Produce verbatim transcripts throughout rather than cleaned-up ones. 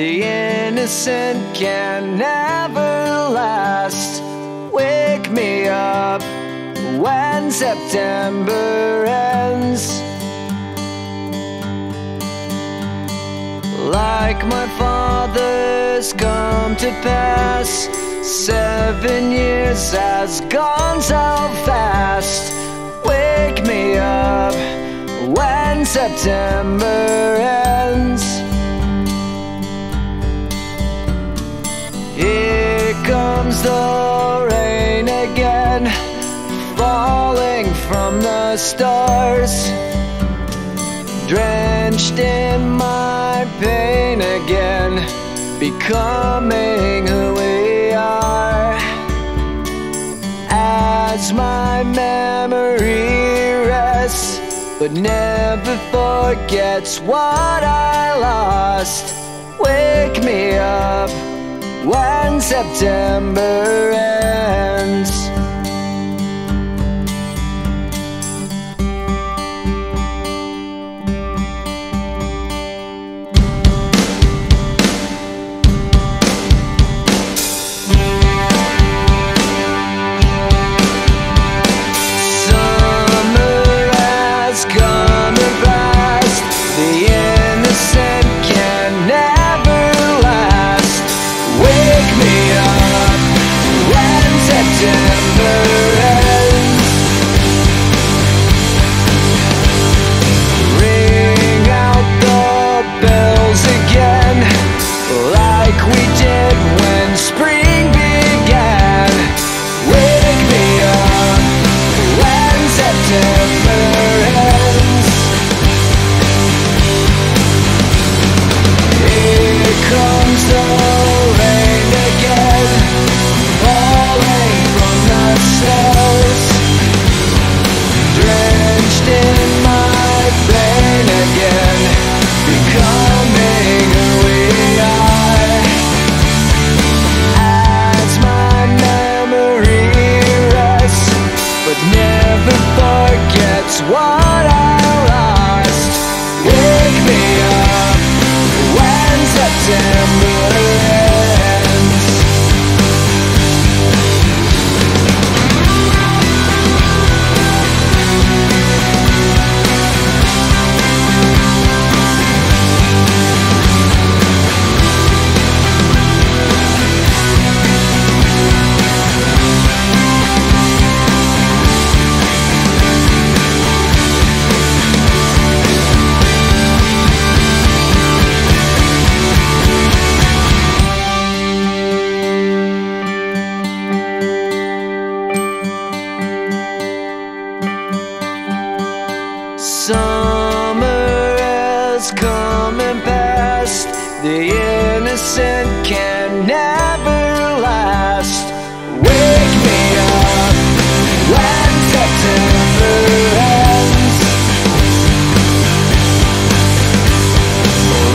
The innocent can never last. Wake me up when September ends. Like my father's come to pass, seven years has gone so fast. Wake me up when September ends. Here comes the rain again, falling from the stars, drenched in my pain again, becoming who we are. As my memory rests, but never forgets what I lost. Wake me up when September ends. Summer has come and passed, the innocent can never last. Wake me up when September ends.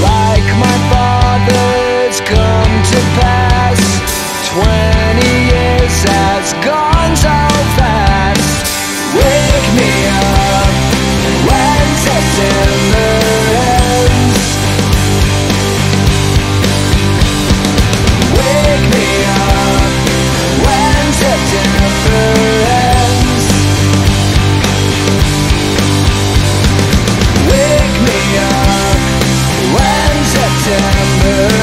Like my father's come to pass, twenty years has gone so fast. Wake me up when September ends. Wake me up when September ends. Wake me up when September ends.